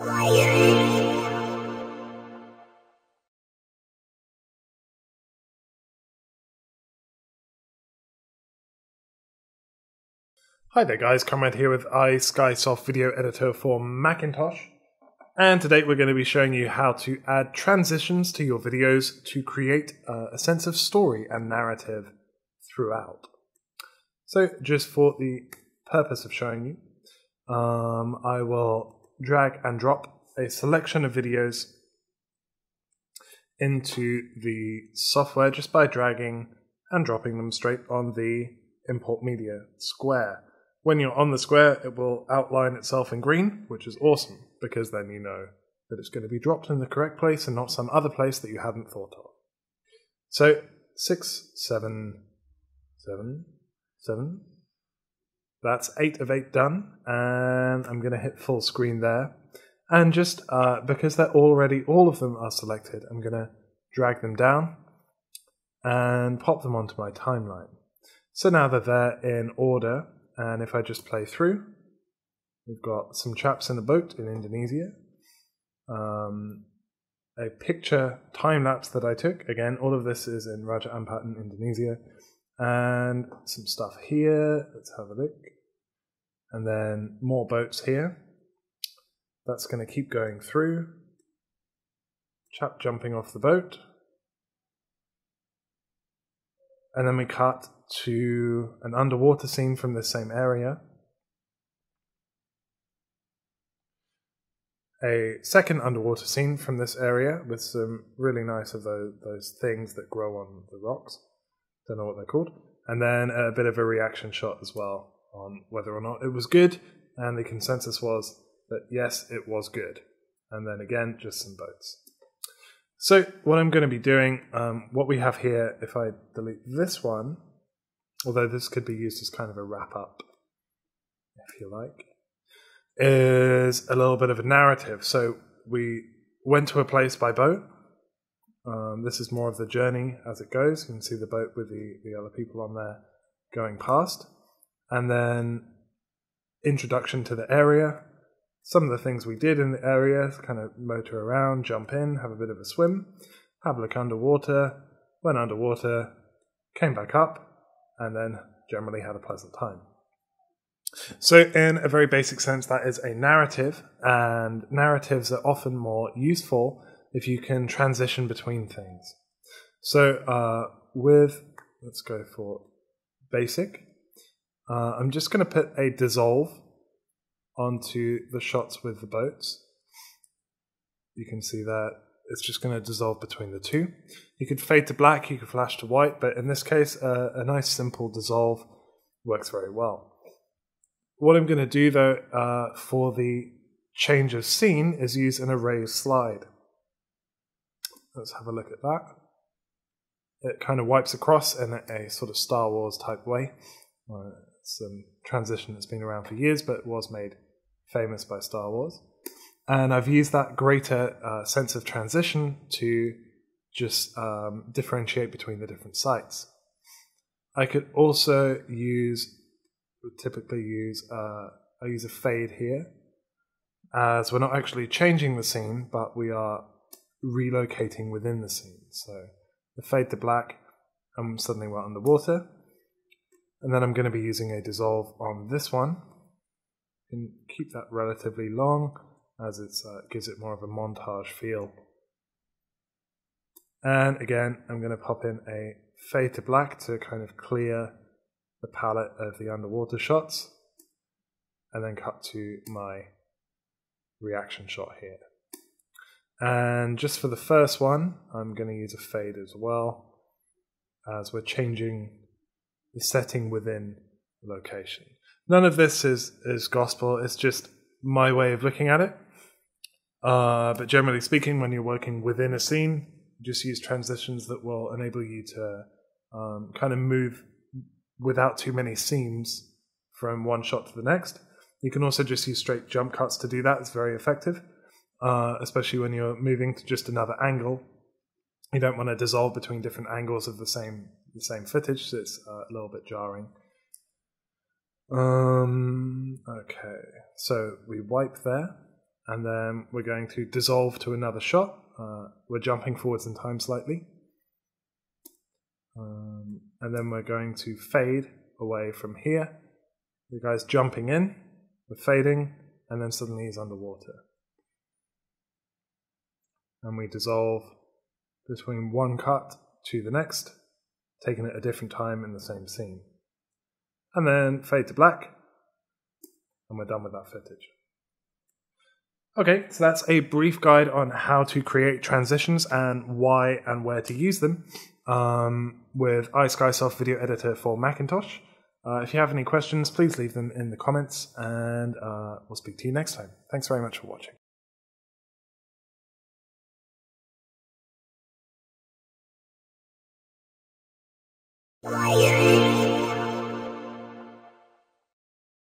Hi there guys, Comrade here with iSkysoft Video Editor for Macintosh, and today we're going to be showing you how to add transitions to your videos to create a sense of story and narrative throughout. So just for the purpose of showing you, I will drag and drop a selection of videos into the software just by dragging and dropping them straight on the import media square. When you're on the square, it will outline itself in green, which is awesome because then you know that it's going to be dropped in the correct place and not some other place that you hadn't thought of. So 6, 7, 7, 7. That's 8 of 8 done, and I'm going to hit full screen there. And just because they're already, all of them are selected, I'm going to drag them down and pop them onto my timeline. So now they're there in order, and if I just play through, we've got some chaps in a boat in Indonesia, a picture time-lapse that I took. Again, all of this is in Raja Ampat in Indonesia, and some stuff here. Let's have a look. And then more boats here. That's going to keep going through. Chap jumping off the boat. And then we cut to an underwater scene from the same area. A second underwater scene from this area with some really nice of those things that grow on the rocks. Don't know what they're called. And then a bit of a reaction shot as well on whether or not it was good. And the consensus was that yes, it was good. And then again, just some boats. So what I'm going to be doing, what we have here, if I delete this one, although this could be used as kind of a wrap-up, if you like, is a little bit of a narrative. So we went to a place by boat. This is more of the journey as it goes. You can see the boat with the other people on there going past. And then introduction to the area. Some of the things we did in the area, kind of motor around, jump in, have a bit of a swim, have a look underwater, went underwater, came back up, and then generally had a pleasant time. So in a very basic sense, that is a narrative, and narratives are often more useful if you can transition between things. So let's go for basic. I'm just going to put a dissolve onto the shots with the boats. You can see that it's just going to dissolve between the two. You could fade to black, you could flash to white, but in this case, a nice simple dissolve works very well. What I'm going to do though, for the change of scene, is use an array slide. Let's have a look at that. It kind of wipes across in a sort of Star Wars type way. It's a transition that's been around for years, but it was made famous by Star Wars. And I've used that greater sense of transition to just differentiate between the different sites. I could also I use a fade here, as we're not actually changing the scene, but we are relocating within the scene. So the fade to black, and suddenly we're underwater. And then I'm going to be using a dissolve on this one. You can keep that relatively long, as it gives it more of a montage feel. And again, I'm going to pop in a fade to black to kind of clear the palette of the underwater shots, and then cut to my reaction shot here. And just for the first one, I'm going to use a fade as well, as we're changing the setting within the location. None of this is gospel, it's just my way of looking at it. But generally speaking, when you're working within a scene, just use transitions that will enable you to kind of move without too many seams from one shot to the next. You can also just use straight jump cuts to do that. It's very effective, especially when you're moving to just another angle. You don't want to dissolve between different angles of the same footage, so it's a little bit jarring. Okay, so we wipe there, and then we're going to dissolve to another shot. We're jumping forwards in time slightly, and then we're going to fade away from here. The guy's jumping in, we're fading, and then suddenly he's underwater. And we dissolve between one cut to the next, taking it a different time in the same scene. And then fade to black, and we're done with that footage. Okay, so that's a brief guide on how to create transitions and why and where to use them with iSkysoft Video Editor for Macintosh. If you have any questions, please leave them in the comments, and we'll speak to you next time. Thanks very much for watching.